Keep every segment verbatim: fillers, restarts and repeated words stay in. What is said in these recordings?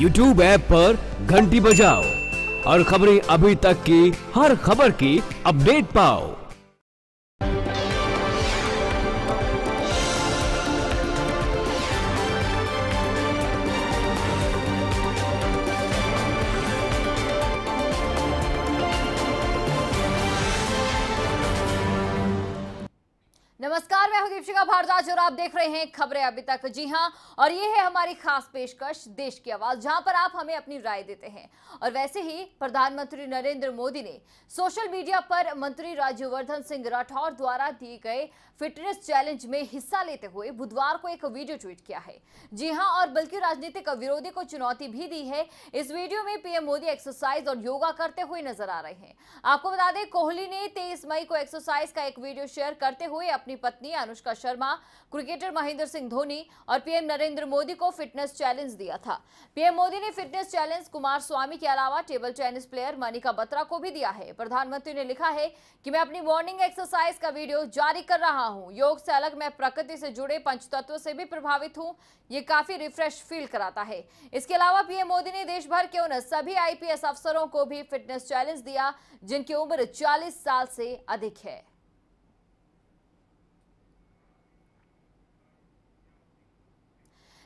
YouTube app पर घंटी बजाओ और खबरें अभी तक की हर खबर की अपडेट पाओ। नमस्कार, मैं हूं दीपिका भारद्वाज और आप देख रहे हैं खबरें अभी तक। जी हां, और ये है हमारी खास पेशकश देश की आवाज, जहां पर आप हमें अपनी राय देते हैं। और वैसे ही प्रधानमंत्री नरेंद्र मोदी ने सोशल मीडिया पर मंत्री राज्यवर्धन सिंह राठौर द्वारा दिए गए फिटनेस चैलेंज में हिस्सा लेते हुए बुधवार को एक वीडियो ट्वीट किया है। जी हाँ, और बल्कि राजनीतिक विरोधी को चुनौती भी दी है। इस वीडियो में पीएम मोदी एक्सरसाइज और योगा करते हुए नजर आ रहे हैं। आपको बता दें, कोहली ने तेईस मई को एक्सरसाइज का एक वीडियो शेयर करते हुए अपनी पत्नी अनुष्का शर्मा, क्रिकेटर महेंद्र सिंह धोनी और पीएम नरेंद्र मोदी को फिटनेस चैलेंज दिया था। पीएम मोदी ने फिटनेस चैलेंज कुमार स्वामी के अलावा table tennis player Manika Batra को भी दिया है। प्रधानमंत्री ने लिखा है कि मैं अपनी मॉर्निंग एक्सरसाइज का वीडियो जारी कर रहा हूं। योग से अलग मैं प्रकृति से जुड़े पंच तत्वों से भी प्रभावित हूं। ये काफी रिफ्रेश फील कराता है। इसके अलावा पीएम मोदी ने देश भर के उन सभी आईपीएस अफसरों को भी फिटनेस चैलेंज दिया जिनकी उम्र चालीस साल से अधिक है।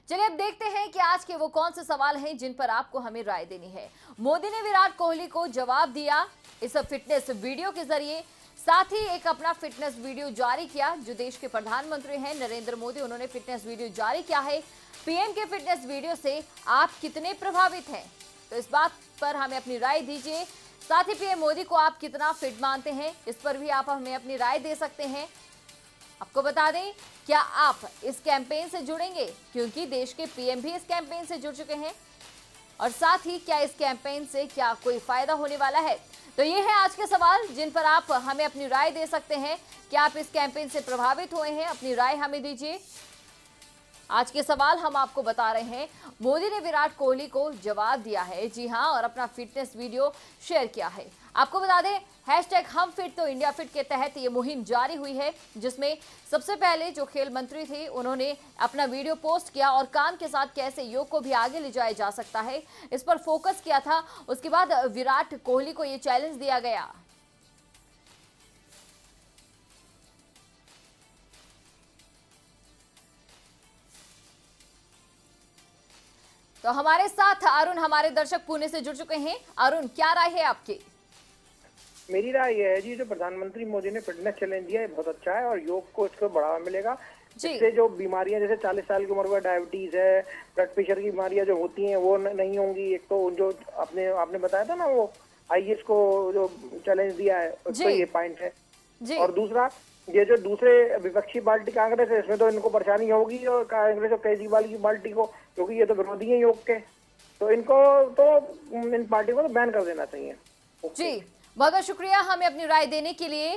चलिए अब देखते हैं कि आज के वो कौन से सवाल हैं जिन पर आपको हमें राय देनी है। मोदी ने विराट कोहली को जवाब दिया इस फिटनेस वीडियो के जरिए। साथ ही एक अपना फिटनेस वीडियो जारी किया। जो देश के प्रधानमंत्री हैं नरेंद्र मोदी, उन्होंने फिटनेस वीडियो जारी किया है। पीएम के फिटनेस वीडियो से आप कितने प्रभावित हैं, तो इस बात पर हमें अपनी राय दीजिए। साथ ही पीएम मोदी को आप कितना फिट मानते हैं, इस पर भी आप हमें अपनी राय दे सकते हैं। आपको बता दें, क्या आप इस कैंपेन से जुड़ेंगे, क्योंकि देश के पीएम भी इस कैंपेन से जुड़ चुके हैं। और साथ ही क्या इस कैंपेन से क्या कोई फायदा होने वाला है, तो ये है आज के सवाल जिन पर आप हमें अपनी राय दे सकते हैं। क्या आप इस कैंपेन से प्रभावित हुए हैं, अपनी राय हमें दीजिए। आज के सवाल हम आपको बता रहे हैं, मोदी ने विराट कोहली को जवाब दिया है। जी हाँ, और अपना फिटनेस वीडियो शेयर किया है। आपको बता दें, हैश टैग हम फिट तो इंडिया फिट के तहत ये मुहिम जारी हुई है, जिसमें सबसे पहले जो खेल मंत्री थे उन्होंने अपना वीडियो पोस्ट किया और काम के साथ कैसे योग को भी आगे ले जाया जा सकता है, इस पर फोकस किया था। उसके बाद विराट कोहली को ये चैलेंज दिया गया। तो हमारे साथ अरुण हमारे दर्शक पुणे से जुड़ चुके हैं। अरुण, क्या राय है आपकी? मेरी राय यह है जी, जो प्रधानमंत्री मोदी ने फिटनेस चैलेंज दिया है बहुत अच्छा है और योग को इसको बढ़ावा मिलेगा। इससे जो बीमारियां जैसे चालीस साल की उम्र में डायबिटीज है, ब्लड प्रेशर की बीमारियां जो होती हैं वो नहीं होंगी। एक तो जो आपने आपने बताया था ना, वो आईएएस को जो चैलेंज दिया है उसका ये पॉइंट है। और दूसरा, ये जो दूसरे विपक्षी पार्टी कांग्रेस है, इसमें तो इनको परेशानी होगी, और कांग्रेस और केजरीवाल की पार्टी को, क्योंकि ये तो विरोधी है योग के, तो इनको तो इन पार्टी को तो बैन कर देना चाहिए। जी, बहुत शुक्रिया हमें अपनी राय देने के लिए।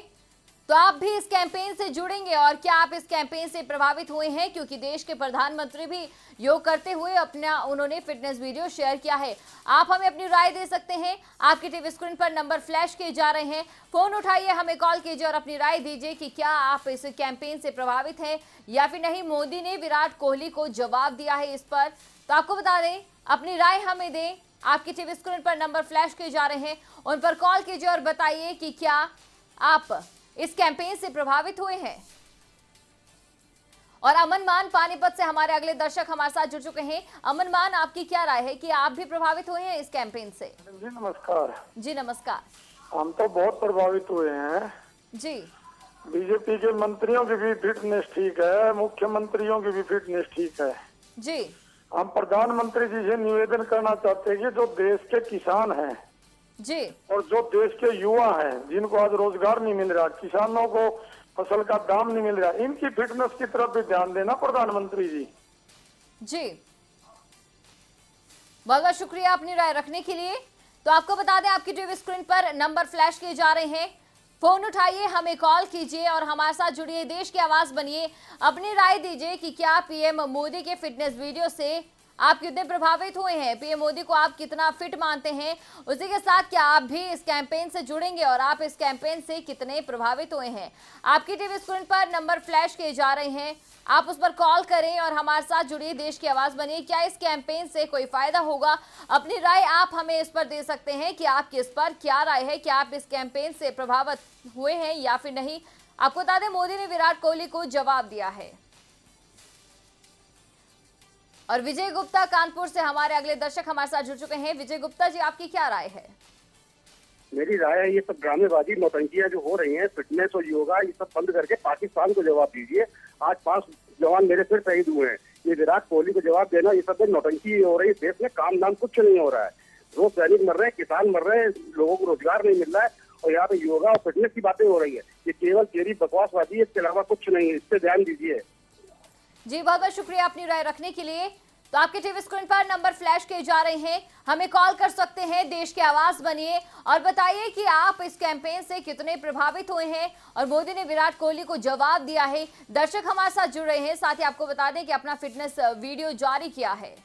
तो आप भी इस कैंपेन से जुड़ेंगे, और क्या आप इस कैंपेन से प्रभावित हुए हैं, क्योंकि देश के प्रधानमंत्री भी योग करते हुए अपना उन्होंने फिटनेस वीडियो शेयर किया है। आप हमें अपनी राय दे सकते हैं। आपकी टीवी स्क्रीन पर नंबर फ्लैश किए जा रहे हैं, फोन उठाइए, हमें कॉल कीजिए और अपनी राय दीजिए कि क्या आप इस कैंपेन से प्रभावित हैं या फिर नहीं। मोदी ने विराट कोहली को जवाब दिया है इस पर, तो आपको बता दें, अपनी राय हमें दें। आपकी टीवी स्क्रीन पर नंबर फ्लैश किए जा रहे हैं, उन पर कॉल कीजिए और बताइए कि क्या आप इस कैंपेन से प्रभावित हुए हैं। और अमन मान पानीपत से हमारे अगले दर्शक हमारे साथ जुड़ चुके हैं। अमन मान, आपकी क्या राय है कि आप भी प्रभावित हुए हैं इस कैंपेन से? जी नमस्कार। जी नमस्कार। हम तो बहुत प्रभावित हुए हैं जी। बीजेपी के मंत्रियों की भी फिटनेस ठीक है, मुख्यमंत्रियों की भी फिटनेस ठीक है जी। हम प्रधानमंत्री जी से निवेदन करना चाहते हैं कि जो देश के किसान हैं जी और जो देश के युवा हैं, जिनको आज रोजगार नहीं मिल रहा, किसानों को फसल का दाम नहीं मिल रहा, इनकी फिटनेस की तरफ भी ध्यान देना प्रधानमंत्री जी। जी, बहुत बहुत शुक्रिया अपनी राय रखने के लिए। तो आपको बता दें, आपकी टीवी स्क्रीन पर नंबर फ्लैश किए जा रहे हैं, फोन उठाइए, हमें कॉल कीजिए और हमारे साथ जुड़िए, देश की आवाज बनिए। अपनी राय दीजिए कि क्या पीएम मोदी के फिटनेस वीडियो से आप कितने प्रभावित हुए हैं, पीएम मोदी को आप कितना फिट मानते हैं, उसी के साथ क्या आप भी इस कैंपेन से जुड़ेंगे और आप इस कैंपेन से कितने प्रभावित हुए हैं। आपकी टीवी स्क्रीन पर नंबर फ्लैश किए जा रहे हैं, आप उस पर कॉल करें और हमारे साथ जुड़िए, देश की आवाज बनिए। क्या इस कैंपेन से कोई फायदा होगा, अपनी राय आप हमें इस पर दे सकते हैं कि आपकी इस पर क्या राय है, क्या आप इस कैंपेन से प्रभावित हुए हैं या फिर नहीं। आपको बता दें मोदी ने विराट कोहली को जवाब दिया है। और विजय गुप्ता कानपुर से हमारे अगले दर्शक हमारे साथ जुड़ चुके हैं। विजय गुप्ता जी, आपकी क्या राय है? मेरी राय है ये सब ड्रामेबाजी नौटंकियां जो हो रही हैं, फिटनेस और योगा, ये सब बंद करके पाकिस्तान को जवाब दीजिए। आज पांच जवान मेरे फिर शहीद हुए हैं, ये विराट कोहली को जवाब देना, ये सब नौटंकी हो रही है। देश में काम नाम कुछ नहीं हो रहा है, रोज सैनिक मर रहे हैं, किसान मर रहे हैं, लोगों को रोजगार नहीं मिल रहा है और यहाँ पे योगा और फिटनेस की बातें हो रही है। ये केवल तेरी बकवासबाजी है, इसके अलावा कुछ नहीं है, इस पर ध्यान दीजिए। जी बहुत बहुत शुक्रिया अपनी राय रखने के लिए। तो आपके टीवी स्क्रीन पर नंबर फ्लैश किए जा रहे हैं, हमें कॉल कर सकते हैं, देश की आवाज बनिए और बताइए कि आप इस कैंपेन से कितने प्रभावित हुए हैं और मोदी ने विराट कोहली को जवाब दिया है। दर्शक हमारे साथ जुड़ रहे हैं, साथ ही आपको बता दें कि अपना फिटनेस वीडियो जारी किया है।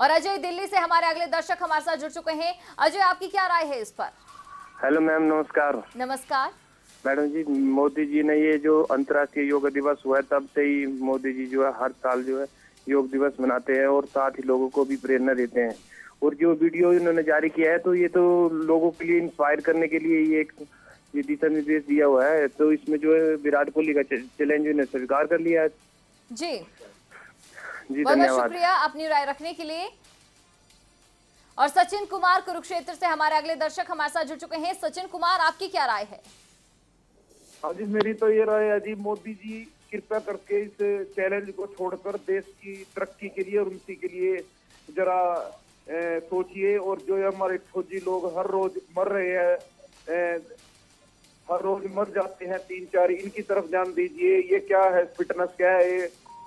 और अजय दिल्ली से हमारे अगले दर्शक हमारे साथ जुड़ चुके हैं। अजय, आपकी क्या राय है इस पर? हेलो मैम, नमस्कार। नमस्कार मैडम जी, मोदी जी ने ये जो अंतर्राष्ट्रीय योग दिवस हुआ है तब से ही मोदी जी जो है हर साल जो है योग दिवस मनाते हैं और साथ ही लोगों को भी प्रेरणा देते हैं। और जो वीडियो इन्होंने जारी किया है तो ये तो लोगों के लिए इंस्पायर करने के लिए ये एक ये दिशा निर्देश दिया हुआ है। तो इसमें जो है विराट कोहली का चैलेंज इन्हें स्वीकार कर लिया है। जी जी धन्यवाद, शुक्रिया अपनी राय रखने के लिए। और सचिन कुमार कुरुक्षेत्र से हमारे अगले दर्शक हमारे साथ जुड़ चुके हैं। सचिन कुमार, आपकी क्या राय है? अजी मेरी तो ये राय है जी, मोदी जी कृपया करके इस चैलेंज को छोड़कर देश की तरक्की के लिए और उन्नति के लिए जरा सोचिए। और जो हमारे फौजी लोग हर रोज मर रहे हैं, हर रोज मर जाते हैं तीन चार, इनकी तरफ ध्यान दीजिए। ये क्या है, फिटनेस क्या है ये,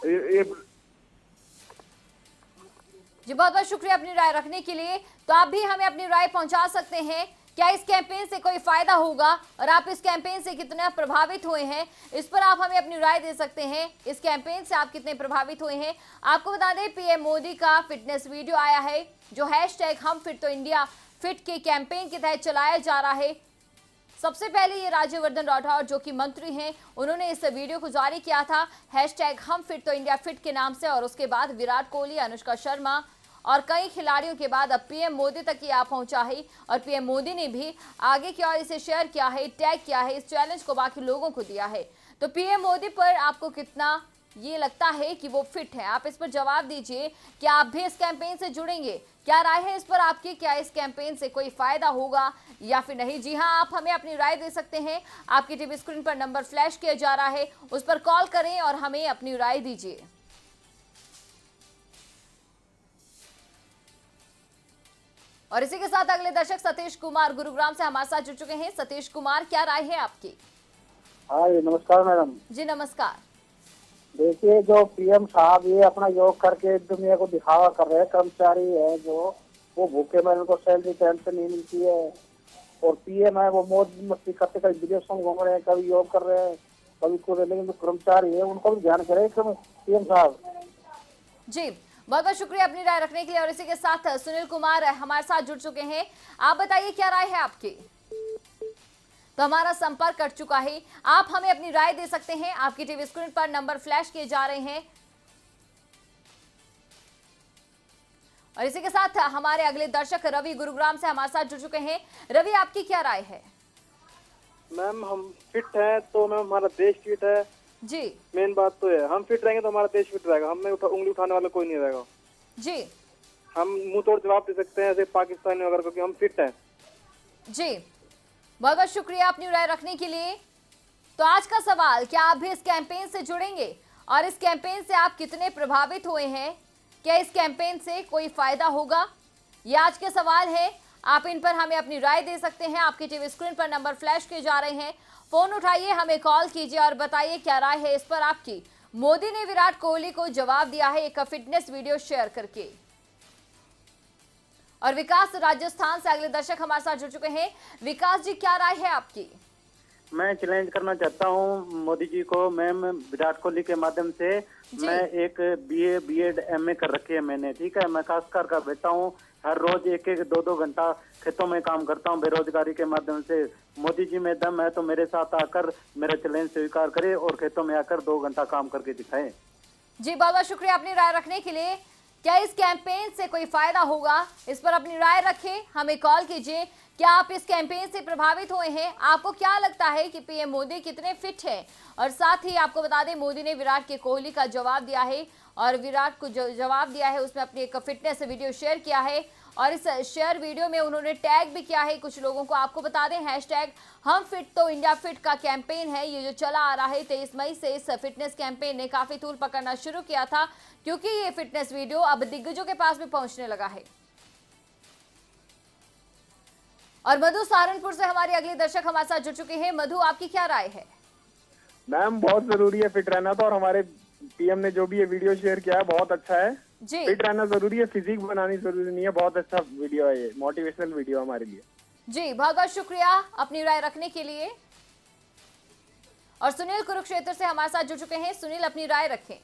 ये जी बहुत बहुत शुक्रिया अपनी राय रखने के लिए। तो आप भी हमें अपनी राय पहुंचा सकते हैं, क्या इस कैंपेन से कोई फायदा होगा और आप इस कैंपेन से कितना प्रभावित हुए हैं, इस पर आप हमें अपनी राय दे सकते हैं। इस कैंपेन से आप कितने प्रभावित हुए हैं। आपको बता दें पीएम मोदी का फिटनेस वीडियो आया है जो हैशटैग हम फिट तो इंडिया फिट के कैंपेन के तहत चलाया जा रहा है। सबसे पहले ये राज्यवर्धन राठौर जो कि मंत्री हैं, उन्होंने इस वीडियो को जारी किया था हैशटैग हम फिट तो इंडिया फिट के नाम से। और उसके बाद विराट कोहली, अनुष्का शर्मा और कई खिलाड़ियों के बाद अब पीएम मोदी तक ये आ पहुंचा है और पीएम मोदी ने भी आगे की ओर इसे शेयर किया है, टैग किया है, इस चैलेंज को बाकी लोगों को दिया है। तो पीएम मोदी पर आपको कितना ये लगता है कि वो फिट है, आप इस पर जवाब दीजिए। क्या आप भी इस कैंपेन से जुड़ेंगे, क्या राय है इस पर आपकी, क्या इस कैंपेन से कोई फायदा होगा या फिर नहीं। जी हाँ, आप हमें अपनी राय दे सकते हैं, आपकी टीवी स्क्रीन पर नंबर फ्लैश किया जा रहा है, उस पर कॉल करें और हमें अपनी राय दीजिए। और इसी के साथ अगले दर्शक सतीश कुमार गुरुग्राम से हमारे साथ जुड़ चुके हैं। सतीश कुमार, क्या राय है आपकी? हाँ नमस्कार मैडम। जी नमस्कार। देखिए जो पीएम साहब ये अपना योग करके दुनिया को दिखावा कर रहे हैं, कर्मचारी है जो वो भूखे मर, उनको सैलरी टाइम से नहीं मिलती है और पीएम है वो मौज मस्ती करते कभी विदेश में घूम रहे हैं, कभी योग कर रहे हैं, कभी कुछ। लेकिन जो कर्मचारी है उनको भी ध्यान करे पीएम साहब। जी बहुत बहुत शुक्रिया अपनी राय रखने के लिए। और इसी के साथ सुनील कुमार हमारे साथ जुड़ चुके हैं। आप बताइए क्या राय है आपकी? तो हमारा संपर्क कट चुका है, आप हमें अपनी राय दे सकते हैं, आपकी टीवी स्क्रीन पर नंबर फ्लैश किए जा रहे हैं। और इसी के साथ हमारे अगले दर्शक रवि गुरुग्राम से हमारे साथ जुड़ चुके हैं। रवि, आपकी क्या राय है? मैम हम फिट है तो मैम हमारा देश फिट है। जी मेन बात तो है, हम फिट रहेंगे तो हमारा देश फिट रहेगा, हमें उठा, उंगली उठाने वाला कोई नहीं रहेगा। जी हम मुंह तोड़ जवाब दे सकते हैं ऐसे पाकिस्तानी वगैरह, क्योंकि हम फिट हैं। जी बहुत बहुत शुक्रिया अपनी राय रखने के लिए। तो आज का सवाल, क्या आप भी इस कैंपेन से जुड़ेंगे और इस कैंपेन से आप कितने प्रभावित हुए हैं, क्या इस कैंपेन से कोई फायदा होगा, ये आज के सवाल है। आप इन पर हमें अपनी राय दे सकते हैं, आपकी टीवी स्क्रीन पर नंबर फ्लैश किए जा रहे हैं। फोन उठाइए, हमें कॉल कीजिए और बताइए क्या राय है इस पर आपकी। मोदी ने विराट कोहली को जवाब दिया है एक फिटनेस वीडियो शेयर करके। और विकास राजस्थान से अगले दर्शक हमारे साथ जुड़ चुके हैं। विकास जी, क्या राय है आपकी? मैं चैलेंज करना चाहता हूं मोदी जी को। मैम, विराट कोहली के माध्यम से मैं एक बीए बीएड एमए कर रखी है मैंने, ठीक है। मैं काश्तकार का बेटा हूं, हर रोज एक एक दो दो घंटा खेतों में काम करता हूं बेरोजगारी के माध्यम से। मोदी जी में दम है तो मेरे साथ आकर मेरा चैलेंज स्वीकार करे और खेतों में आकर दो घंटा काम करके दिखाए। जी, बहुत बहुत शुक्रिया अपनी राय रखने के लिए। क्या इस कैंपेन से कोई फायदा होगा, इस पर अपनी राय रखें, हमें कॉल कीजिए। क्या आप इस कैंपेन से प्रभावित हुए हैं? आपको क्या लगता है कि पीएम मोदी कितने फिट हैं? और साथ ही आपको बता दें, मोदी ने विराट के कोहली का जवाब दिया है और विराट को जो जवाब दिया है उसमें अपनी एक फिटनेस वीडियो शेयर किया है और इस शेयर वीडियो में उन्होंने टैग भी किया है कुछ लोगों को। आपको बता दें, हैशटैग हम फिट तो इंडिया फिट का कैंपेन है, ये जो चला आ रहा है तेईस मई से। इस फिटनेस कैंपेन ने काफ़ी तूल पकड़ना शुरू किया था क्योंकि ये फिटनेस वीडियो अब दिग्गजों के पास भी पहुंचने लगा है। और मधु सहारनपुर से हमारे अगले दर्शक हमारे साथ जुड़ चुके हैं। मधु, आपकी क्या राय है? मैम, बहुत जरूरी है फिट रहना तो, और हमारे पीएम ने जो भी ये वीडियो शेयर किया है बहुत अच्छा है। जी, फिट रहना जरूरी है, फिजिक बनानी जरूरी नहीं है। बहुत अच्छा वीडियो है ये, मोटिवेशनल वीडियो हमारे लिए। जी, बहुत बहुत शुक्रिया अपनी राय रखने के लिए। और सुनील कुरुक्षेत्र से हमारे साथ जुड़ चुके हैं। सुनील, अपनी राय रखें।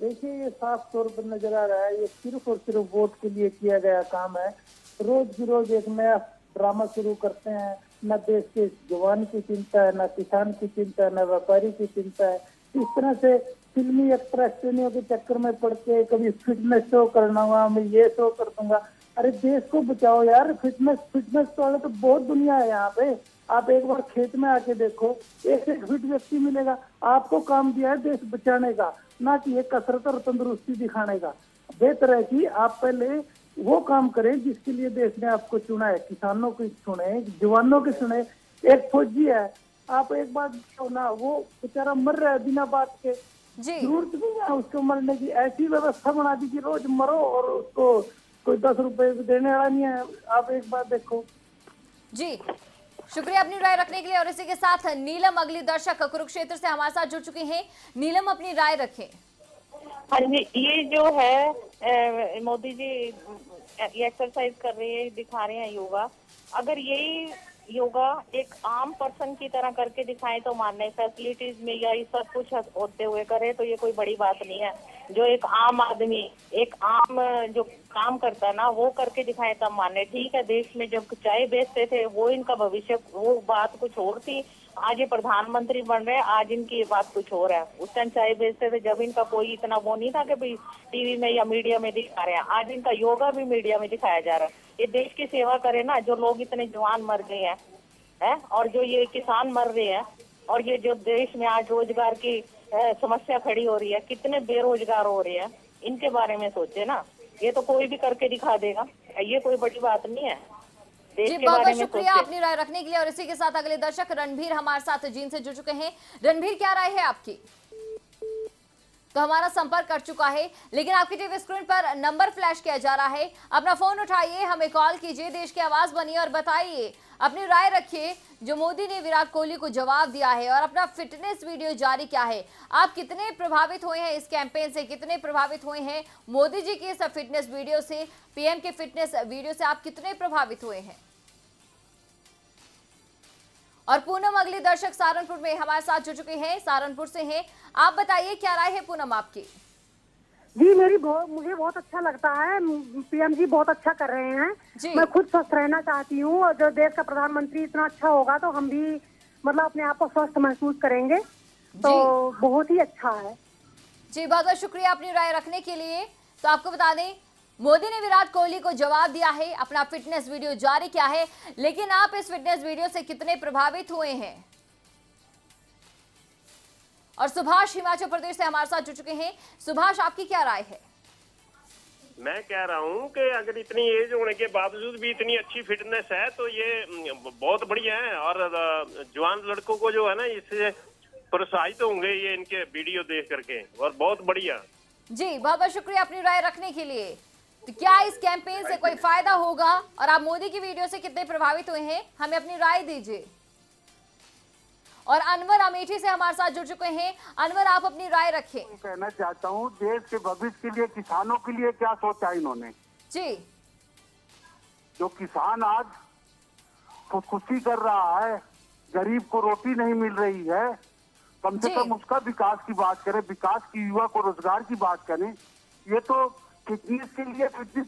देखिए, ये साफ तौर पर नजर आ रहा है ये सिर्फ और सिर्फ वोट के लिए किया गया काम है। रोज की रोज एक नया ड्रामा शुरू करते हैं। न देश के जवान की चिंता है, न किसान की चिंता है, न व्यापारी की चिंता है। इस तरह से फिल्मी एक्ट्रेसों के चक्कर में पड़ के कभी फिटनेस शो करना हुआ, मैं ये शो कर दूंगा। अरे देश को बचाओ यार, फिटनेस फिटनेस वाले तो बहुत दुनिया है यहाँ पे। आप एक बार खेत में आके देखो, एक एक फिट व्यक्ति मिलेगा। आपको काम दिया है देश बचाने का, ना कि ये कसरत और तंदुरुस्ती दिखाने का। बेहतर है कि आप पहले वो काम करें जिसके लिए देश ने आपको चुना है। किसानों को सुने, जवानों के सुने। एक फौजी है, आप एक बात क्यों ना, वो बेचारा मर रहा है बिना बात के। जरूरत नहीं है उसको मरने की। ऐसी व्यवस्था बना दी कि रोज मरो और उसको कोई दस रुपए देने वाला नहीं है। आप एक बार देखो। जी, शुक्रिया अपनी राय रखने के लिए। और इसी के साथ नीलम अगली दर्शक कुरुक्षेत्र से हमारे साथ जुड़ चुकी हैं। नीलम, अपनी राय रखें। हाँ जी, ये जो है मोदी जी ये एक्सरसाइज कर रहे हैं, दिखा रहे हैं योगा। अगर यही योगा एक आम पर्सन की तरह करके दिखाएं तो मानने, फैसिलिटीज में या ये सब कुछ होते हुए करे तो ये कोई बड़ी बात नहीं है। जो एक आम आदमी एक आम जो काम करता है ना, वो करके दिखाएं तब मानने। ठीक है, देश में जब चाय बेचते थे वो इनका भविष्य, वो बात कुछ और थी। आज ये प्रधानमंत्री बन रहे हैं, आज इनकी ये बात कुछ और है। उस टाइम चाय बेचते थे जब इनका कोई इतना वो नहीं था कि भाई टीवी में या मीडिया में दिखा रहे हैं। आज इनका योगा भी मीडिया में दिखाया जा रहा है। ये देश की सेवा करे ना, जो लोग इतने जवान मर गए हैं है? और जो ये किसान मर रहे हैं, और ये जो देश में आज रोजगार की समस्या खड़ी हो रही है, कितने बेरोजगार हो रहे हैं, इनके बारे में सोचे ना। ये तो कोई भी करके दिखा देगा, ये कोई बड़ी बात नहीं है। जी, बहुत बहुत शुक्रिया अपनी राय रखने के लिए। और इसी के साथ अगले दर्शक रणबीर हमारे साथ जीन से जुड़ चुके हैं। रणबीर, क्या राय है आपकी? तो हमारा संपर्क कर चुका है, लेकिन आपकी टीवी स्क्रीन पर नंबर फ्लैश किया जा रहा है। अपना फोन उठाइए, हमें कॉल कीजिए, देश की आवाज बनिए और बताइए, अपनी राय रखिए। जो मोदी ने विराट कोहली को जवाब दिया है और अपना फिटनेस वीडियो जारी किया है, आप कितने प्रभावित हुए हैं इस कैंपेन से? कितने प्रभावित हुए हैं मोदी जी की इस फिटनेस वीडियो से? पीएम के फिटनेस वीडियो से आप कितने प्रभावित हुए हैं? और पूनम अगले दर्शक सहारनपुर में हमारे साथ जुड़ चुके हैं, सहारनपुर से हैं। आप बताइए, क्या राय है पूनम आपकी? जी, मेरी बहुत मुझे बहुत अच्छा लगता है। पीएम जी बहुत अच्छा कर रहे हैं। मैं खुद स्वस्थ रहना चाहती हूँ, और जब देश का प्रधानमंत्री इतना अच्छा होगा तो हम भी मतलब अपने आप को स्वस्थ महसूस करेंगे, तो बहुत ही अच्छा है। जी, बहुत बहुत शुक्रिया अपनी राय रखने के लिए। तो आपको बता दें, मोदी ने विराट कोहली को जवाब दिया है, अपना फिटनेस वीडियो जारी किया है, लेकिन आप इस फिटनेस वीडियो से कितने प्रभावित हुए हैं? और सुभाष हिमाचल प्रदेश से हमारे साथ जुड़ चुके हैं। सुभाष, आपकी क्या राय है? मैं कह रहा हूं कि अगर इतनी एज होने के बावजूद भी इतनी अच्छी फिटनेस है तो ये बहुत बढ़िया है। और जवान लड़कों को जो है ना, इससे प्रोत्साहित होंगे ये इनके वीडियो देख करके, और बहुत बढ़िया। जी, बहुत बहुत शुक्रिया अपनी राय रखने के लिए। तो क्या इस कैंपेन से कोई फायदा होगा, और आप मोदी की वीडियो से कितने प्रभावित हुए हैं? हमें अपनी राय दीजिए। और अनवर अमेठी से हमारे साथ जुड़ चुके हैं। अनवर, आप अपनी राय रखें। मैं कहना चाहता हूँ, देश के भविष्य के लिए, किसानों के लिए क्या सोचा इन्होंने। जी, जो किसान आज खुदकुशी कर रहा है, गरीब को रोटी नहीं मिल रही है, कम से कम उसका विकास की बात करें, विकास की, युवा को रोजगार की बात करें। ये तो फिटनेस के लिए, फिटनेस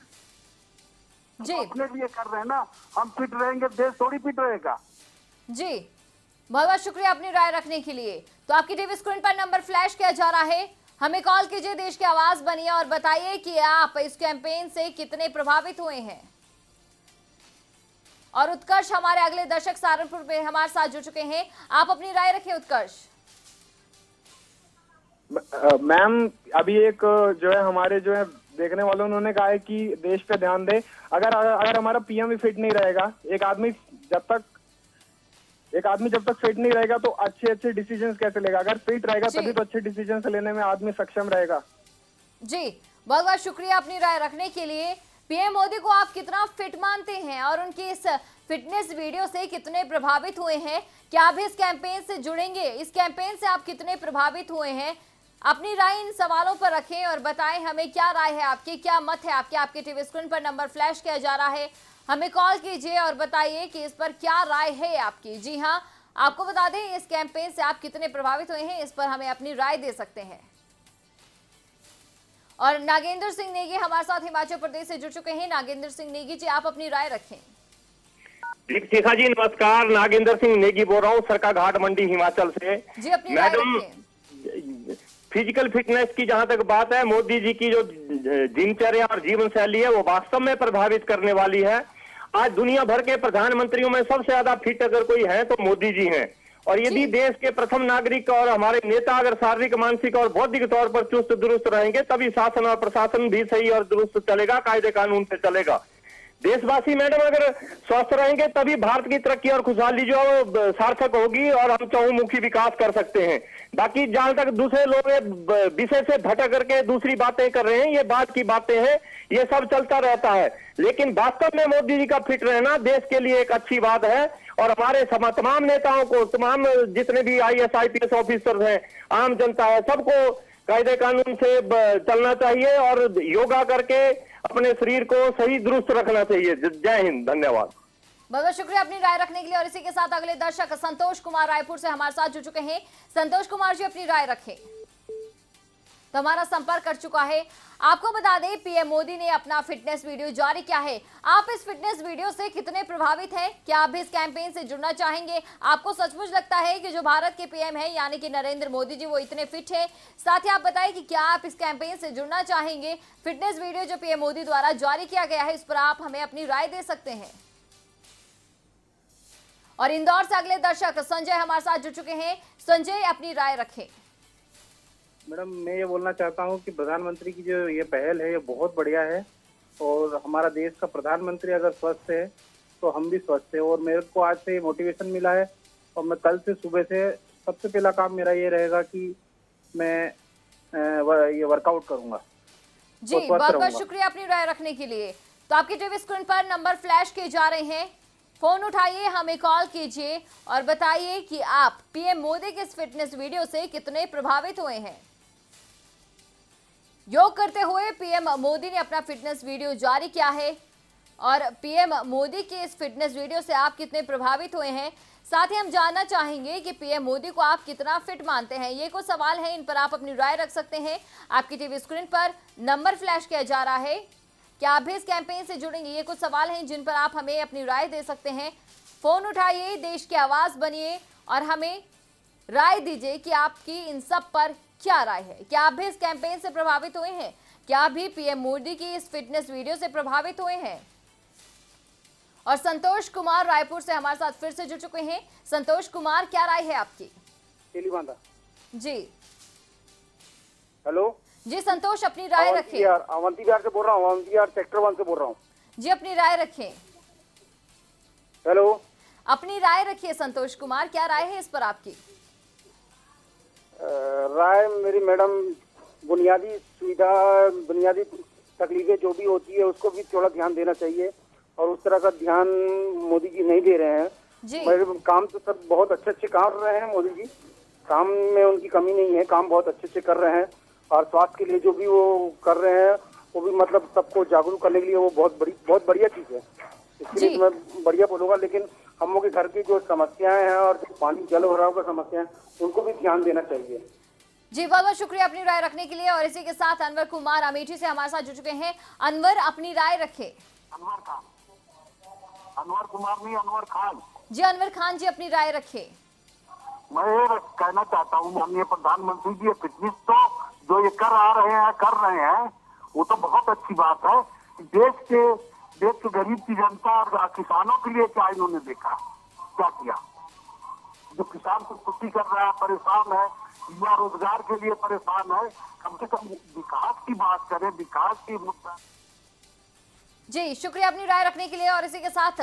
अपने लिए कर रहे हैं ना, हम फिट रहेंगे देश थोड़ी फिट रहेगा। जी बहुत बहुत शुक्रिया अपनी राय रखने के लिए। तो आपकी टीवी स्क्रीन पर नंबर फ्लैश किया जा रहा है, हमें कॉल कीजिए, देश की आवाज बनिए और बताइए कि आप इस कैंपेन से कितने प्रभावित हुए हैं। और उत्कर्ष हमारे अगले दर्शक सहारनपुर में हमारे साथ जुड़ चुके हैं, आप अपनी राय रखें उत्कर्ष। मैम अभी एक जो है हमारे जो है देखने वालों उन्होंने कहा है कि देश पे ध्यान दे, अगर अगर हमारा पीएम भी फिट नहीं रहेगा, एक आदमी जब तक एक आदमी जब तक फिट नहीं रहेगा तो अच्छे अच्छे डिसीजंस कैसे लेगा, अगर फिट रहेगा तभी तो अच्छे डिसीजंस लेने में आदमी सक्षम रहेगा। जी बहुत बहुत शुक्रिया अपनी राय रखने के लिए। पीएम मोदी को आप कितना फिट मानते हैं और उनकी इस फिटनेस वीडियो से कितने प्रभावित हुए हैं? क्या आप इस कैंपेन से जुड़ेंगे? इस कैंपेन से आप कितने प्रभावित हुए हैं? अपनी राय इन सवालों पर रखें और बताएं हमें क्या राय है आपकी, क्या मत है आपके। आपके टीवी स्क्रीन पर नंबर फ्लैश किया जा रहा है, हमें कॉल कीजिए और बताइए कि इस पर क्या राय है आपकी। जी हाँ, आपको बता दें इस कैंपेन से आप कितने प्रभावित हुए हैं, इस पर हमें अपनी राय दे सकते हैं। और नागेंद्र सिंह नेगी हमारे साथ हिमाचल प्रदेश से जुड़ चुके हैं। नागेंद्र सिंह नेगी जी आप अपनी राय रखें। दीपिका जी नमस्कार, नागेंद्र सिंह नेगी बोल रहा हूँ, सरका घाट मंडी हिमाचल से। जी अपनी राय रखें। फिजिकल फिटनेस की जहां तक बात है, मोदी जी की जो दिनचर्या और जीवन शैली है वो वास्तव में प्रभावित करने वाली है। आज दुनिया भर के प्रधानमंत्रियों में सबसे ज्यादा फिट अगर कोई है तो मोदी जी हैं। और यदि देश के प्रथम नागरिक और हमारे नेता अगर शारीरिक, मानसिक और बौद्धिक तौर पर चुस्त दुरुस्त रहेंगे तभी शासन और प्रशासन भी सही और दुरुस्त चलेगा, कायदे कानून से चलेगा। देशवासी मैडम अगर स्वस्थ रहेंगे तभी भारत की तरक्की और खुशहाली जो सार्थक होगी और हम चहुमुखी विकास कर सकते हैं। बाकी जहां तक दूसरे लोग विषय से भटक करके दूसरी बातें कर रहे हैं, ये बात की बातें हैं, ये सब चलता रहता है। लेकिन वास्तव में मोदी जी का फिट रहना देश के लिए एक अच्छी बात है। और हमारे तमाम नेताओं को, तमाम जितने भी I S I P S officer हैं, आम जनता है, सबको कायदे कानून से चलना चाहिए और योगा करके अपने शरीर को सही दुरुस्त रखना चाहिए। जय हिंद, धन्यवाद। बहुत बहुत शुक्रिया अपनी राय रखने के लिए। और इसी के साथ अगले दर्शक संतोष कुमार रायपुर से हमारे साथ जुड़ चुके हैं। संतोष कुमार जी अपनी राय रखें। तो हमारा संपर्क कर चुका है। आपको बता दें पीएम मोदी ने अपना फिटनेस वीडियो जारी किया है, आप इस फिटनेस वीडियो से कितने प्रभावित हैं? क्या आप भी इस कैंपेन से जुड़ना चाहेंगे? आपको सचमुच लगता है कि जो भारत के पीएम हैं यानी कि नरेंद्र मोदी जी वो इतने फिट हैं? साथ ही आप बताएं कि क्या आप इस कैंपेन से जुड़ना चाहेंगे? फिटनेस वीडियो जो पीएम मोदी द्वारा जारी किया गया है इस पर आप हमें अपनी राय दे सकते हैं। और इंदौर से अगले दर्शक संजय हमारे साथ जुड़ चुके हैं। संजय अपनी राय रखें। मैडम मैं ये बोलना चाहता हूँ कि प्रधानमंत्री की जो ये पहल है ये बहुत बढ़िया है और हमारा देश का प्रधानमंत्री अगर स्वस्थ है तो हम भी स्वस्थ हैं। और मेरे को आज से ये मोटिवेशन मिला है और मैं कल से सुबह से सबसे पहला काम मेरा ये रहेगा कि मैं ये वर्कआउट करूँगा। जी बहुत बहुत शुक्रिया अपनी राय रखने के लिए। तो आपकी टीवी स्क्रीन पर नंबर फ्लैश किए जा रहे हैं, फोन उठाइए, हमें कॉल कीजिए और बताइए कि आप पीएम मोदी के इस फिटनेस वीडियो से कितने प्रभावित हुए हैं। योग करते हुए पीएम मोदी ने अपना फिटनेस वीडियो जारी किया है और पीएम मोदी के इस फिटनेस वीडियो से आप कितने प्रभावित हुए हैं? साथ ही हम जानना चाहेंगे कि पीएम मोदी को आप कितना फिट मानते हैं। ये कुछ सवाल हैं, इन पर आप अपनी राय रख सकते हैं। आपकी टीवी स्क्रीन पर नंबर फ्लैश किया जा रहा है, क्या आप भी इस कैंपेन से जुड़ेंगे? ये कुछ सवाल हैं जिन पर आप हमें अपनी राय दे सकते हैं। फ़ोन उठाइए, देश की आवाज़ बनिए और हमें राय दीजिए कि आपकी इन सब पर क्या राय है। क्या आप भी इस कैंपेन से प्रभावित हुए हैं? क्या आप भी पीएम मोदी की इस फिटनेस वीडियो से प्रभावित हुए हैं? और संतोष कुमार रायपुर से हमारे साथ फिर से जुड़ चुके हैं। संतोष कुमार क्या राय है आपकी? जी हेलो जी संतोष अपनी राय रखें। अवंती बिहार से बोल रहा हूँ, अवंती बिहार सेक्टर वन से बोल रहा हूँ। जी अपनी राय रखें। हेलो अपनी राय रखिए संतोष कुमार, क्या राय है इस पर आपकी? राय मेरी मैडम, बुनियादी सुविधा, बुनियादी तकलीफें जो भी होती है उसको भी थोड़ा ध्यान देना चाहिए और उस तरह का ध्यान मोदी जी नहीं दे रहे हैं। मेरे काम तो सब बहुत अच्छे अच्छे कर रहे हैं मोदी जी, काम में उनकी कमी नहीं है, काम बहुत अच्छे अच्छे कर रहे हैं। और स्वास्थ्य के लिए जो भी वो कर रहे हैं वो भी मतलब सबको जागरूक करने के लिए वो बहुत बड़ी बहुत बढ़िया चीज़ है, इसलिए मैं बढ़िया बोलूँगा। लेकिन हम लोग के घर की जो समस्याएं हैं और जो पानी जल हो रहा होगा समस्याएं, उनको भी ध्यान देना चाहिए। जी बहुत बहुत शुक्रिया अपनी राय रखने के लिए। और इसी के साथ अनवर कुमार अमेठी से हमारे साथ जुड़ चुके हैं। अनवर अपनी राय रखे। अनवर खान, अनवर कुमार नहीं, अनवर खान जी। अनवर खान जी अपनी राय रखे। मैं ये कहना चाहता हूँ माननीय प्रधानमंत्री जी, ये फिटनेस तो जो ये कर आ रहे हैं कर रहे हैं वो तो बहुत अच्छी बात है। देश के देश के गरीब की जनता और किसानों के लिए क्या इन्होंने देखा, क्या किया? जो किसान खुदकुशी कर रहा है, परेशान है, युवा रोजगार के लिए परेशान है, कम से कम विकास की बात करें, विकास की मुद्दा। जी शुक्रिया अपनी राय रखने के लिए। और इसी के साथ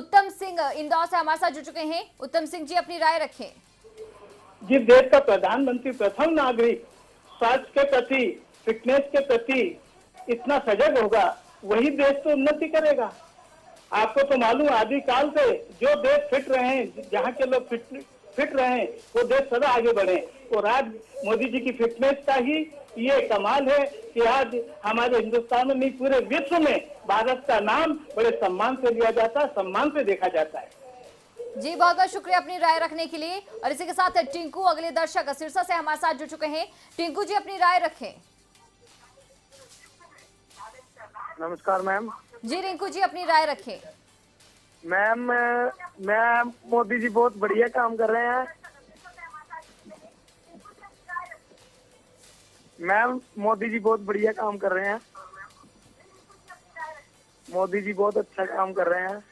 उत्तम सिंह इंदौर से हमारे साथ जुड़ चुके हैं। उत्तम सिंह जी अपनी राय रखें। जी देश का प्रधानमंत्री प्रथम नागरिक स्वास्थ्य के प्रति, फिटनेस के प्रति इतना सजग होगा, वही देश तो उन्नति करेगा। आपको तो मालूम आदिकाल से जो देश फिट रहे, जहाँ के लोग फिट फिट रहे, वो देश सदा आगे बढ़े। और आज मोदी जी की फिटनेस का ही ये कमाल है कि आज हमारे हिंदुस्तान में नहीं पूरे विश्व में भारत का नाम बड़े सम्मान से लिया जाता है, सम्मान से देखा जाता है। जी बहुत बहुत शुक्रिया अपनी राय रखने के लिए। और इसी के साथ टिंकू अगले दर्शक सिरसा से हमारे साथ जुड़ चुके हैं। टिंकू जी अपनी राय रखें। नमस्कार मैम जी। रिंकू जी अपनी राय रखें। मैम मैम मोदी जी बहुत बढ़िया काम कर रहे हैं। मैम मोदी जी बहुत बढ़िया काम कर रहे हैं। मोदी जी बहुत अच्छा काम कर रहे हैं।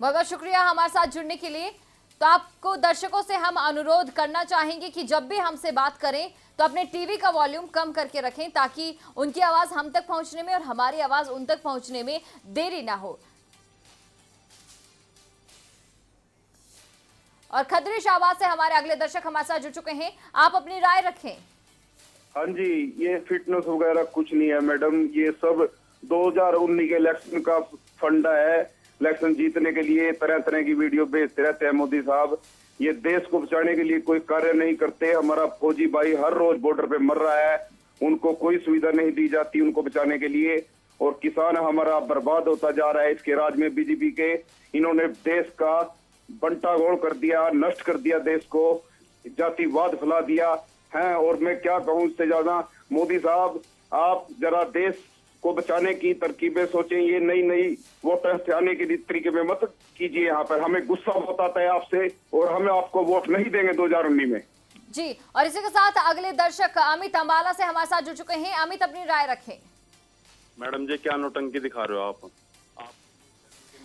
बहुत बहुत शुक्रिया हमारे साथ जुड़ने के लिए। तो आपको दर्शकों से हम अनुरोध करना चाहेंगे कि जब भी हमसे बात करें तो अपने टीवी का वॉल्यूम कम करके रखें, ताकि उनकी आवाज हम तक पहुंचने में और हमारी आवाज उन तक पहुंचने में देरी ना हो। और खतरे शाहबाद से हमारे अगले दर्शक हमारे साथ जुड़ चुके हैं। आप अपनी राय रखें। हाँ जी, ये फिटनेस वगैरह कुछ नहीं है मैडम, ये सब दो हज़ार उन्नीस के इलेक्शन का फंडा है। इलेक्शन जीतने के लिए तरह तरह की वीडियो भेजते रहते हैं मोदी साहब। ये देश को बचाने के लिए कोई कार्य नहीं करते। हमारा फौजी भाई हर रोज बॉर्डर पे मर रहा है, उनको कोई सुविधा नहीं दी जाती उनको बचाने के लिए। और किसान हमारा बर्बाद होता जा रहा है। इसके राज में बीजेपी के इन्होंने देश का बंटागोड़ कर दिया, नष्ट कर दिया, देश को जातिवाद फैला दिया है। और मैं क्या कहूँ उससे ज्यादा, मोदी साहब आप जरा देश को बचाने की तरकीबें सोचें। ये नई नई वोटर से आने के तरीके में मत कीजिए। यहाँ पर हमें गुस्सा बहुत आता है आपसे और हमें आपको वोट नहीं देंगे दो हज़ार उन्नीस में जी। और इसी के साथ अगले दर्शक अमित अम्बाला से हमारे साथ जुड़ चुके हैं। अमित अपनी राय रखें। मैडम जी क्या नोटंकी दिखा रहे हो आप?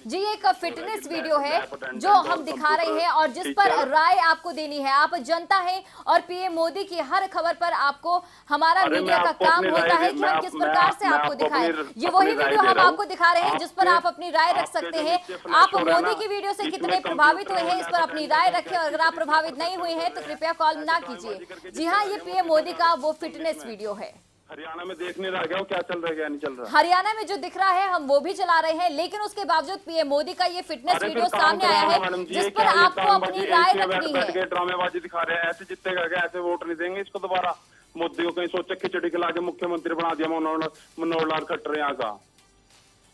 जी एक फिटनेस वीडियो है जो हम दिखा रहे हैं और जिस पर राय आपको देनी है। आप जनता हैं और पीएम मोदी की हर खबर पर आपको हमारा मीडिया का काम होता है कि हम किस प्रकार से आपको दिखाएं। ये वही वीडियो हम आपको दिखा रहे हैं जिस पर आप अपनी राय रख सकते हैं। आप मोदी की वीडियो से कितने प्रभावित हुए हैं इस पर अपनी राय रखें। और अगर आप प्रभावित नहीं हुए हैं तो कृपया कॉल ना कीजिए। जी हाँ, ये पीएम मोदी का वो फिटनेस वीडियो है। हरियाणा में देखने लगा हो क्या चल रहा है क्या नहीं चल रहा। हरियाणा में जो दिख रहा है हम वो भी चला रहे हैं, लेकिन उसके बावजूद पीएम मोदी का ये फिटनेस वीडियो सामने आया है जिस पर आपको अपनी राय रखनी है। ड्रामेबाजी दिखा रहे हैं, ऐसे जीतेगा क्या, ऐसे वोट नहीं देंगे इसको दोबारा। मोदी को कहीं सोचा खिचड़ी खिला के मुख्यमंत्री बना दिया मनोहर लाल खट्टर यहाँ का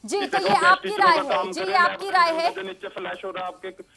जी। तो ये आपकी राय है जी, ये आपकी राय है। नीचे फ्लैश हो रहा है आपके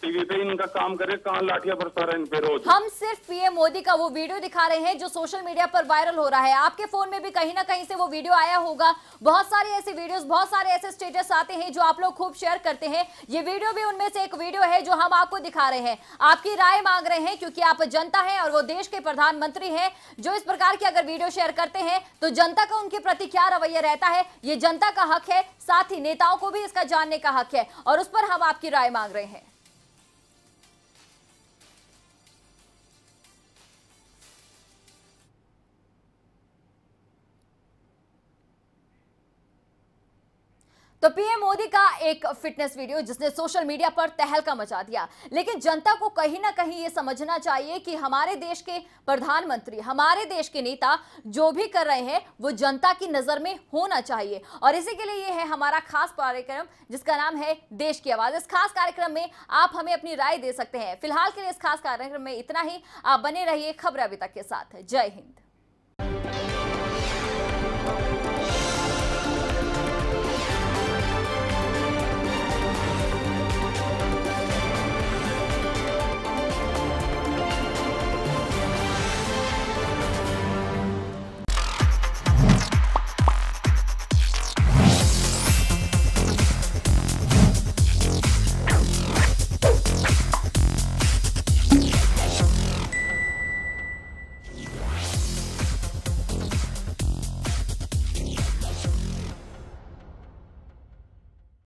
टीवी पे, इनका काम करे कहाँ लाठियां बरसा रहे इन पे रोज। हम सिर्फ पीएम मोदी का वो वीडियो दिखा रहे हैं जो सोशल मीडिया पर वायरल हो रहा है। आपके फोन में भी कहीं ना कहीं से वो वीडियो आया होगा। बहुत सारे ऐसे वीडियोस, बहुत सारे ऐसे स्टेटस आते हैं जो आप लोग खूब शेयर करते हैं। ये वीडियो भी उनमें से एक वीडियो है जो हम आपको दिखा रहे हैं। आपकी राय मांग रहे हैं क्योंकि आप जनता है और वो देश के प्रधानमंत्री है जो इस प्रकार की अगर वीडियो शेयर करते हैं तो जनता का उनके प्रति क्या रवैया रहता है, ये जनता का हक है। साथ ही नेताओं को भी इसका जानने का हक है और उस पर हम आपकी राय मांग रहे हैं। तो पीएम मोदी का एक फिटनेस वीडियो जिसने सोशल मीडिया पर तहलका मचा दिया, लेकिन जनता को कहीं ना कहीं ये समझना चाहिए कि हमारे देश के प्रधानमंत्री, हमारे देश के नेता जो भी कर रहे हैं वो जनता की नज़र में होना चाहिए। और इसी के लिए ये है हमारा खास कार्यक्रम जिसका नाम है देश की आवाज़। इस खास कार्यक्रम में आप हमें अपनी राय दे सकते हैं। फिलहाल के लिए इस खास कार्यक्रम में इतना ही। आप बने रहिए खबर अभी तक के साथ। जय हिंद।